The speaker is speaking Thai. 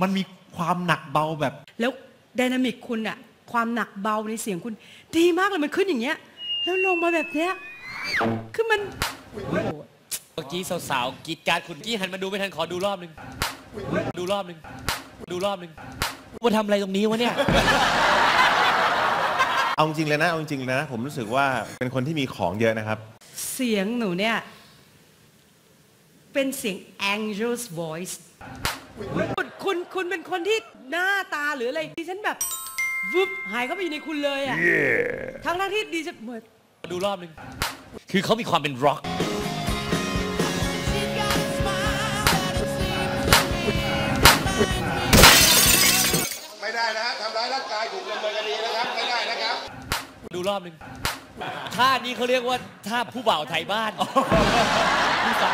มันมีความหนักเบาแบบแล้วไดนามิกคุณอะความหนักเบาในเสียงคุณดีมากเลยมันขึ้นอย่างเงี้ยแล้วลงมาแบบเนี้ยคือมันเมื่อกี้สาวๆกรีดการ์ดคุณกี้หันมาดูไม่ทันขอดูรอบนึงมาทำอะไรตรงนี้วะเนี่ยเอาจริงเลยนะผมรู้สึกว่าเป็นคนที่มีของเยอะนะครับเสียงหนูเนี่ยเป็นเสียง Angel's Voice คุณเป็นคนที่หน้าตาหรืออะไรดิฉันแบบวุบหายเข้าไปอยู่ในคุณเลยอ่ะทั้งที่ดิฉันเหมือนดูรอบนึงคือเขามีความเป็นร็อกไม่ได้นะฮะทำร้ายร่างกายถูกดำเนินคดีนะครับไม่ได้นะครับดูรอบนึงท่านี้เขาเรียกว่าท่าผู้บ่าวไทยบ้านผู้ส